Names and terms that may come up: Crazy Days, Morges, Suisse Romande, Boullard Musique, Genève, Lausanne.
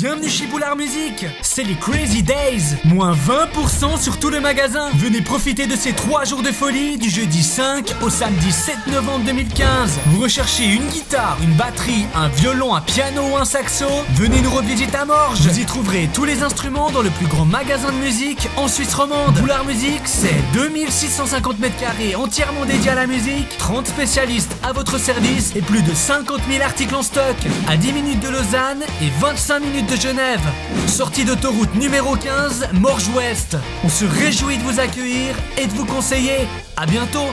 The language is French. Bienvenue chez Boullard Musique. C'est les Crazy Days, moins 20% sur tout le magasin. Venez profiter de ces 3 jours de folie du jeudi 5 au samedi 7 novembre 2015. Vous recherchez une guitare, une batterie, un violon, un piano ou un saxo? Venez nous revisiter à Morges. Vous y trouverez tous les instruments dans le plus grand magasin de musique en Suisse romande. Boullard Musique, c'est 2650 m² entièrement dédié à la musique, 30 spécialistes à votre service et plus de 50 000 articles en stock. À 10 minutes de Lausanne et 25 minutes de Genève, sortie d'autoroute numéro 15, Morges-Ouest. On se réjouit de vous accueillir et de vous conseiller. À bientôt.